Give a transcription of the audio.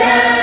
Let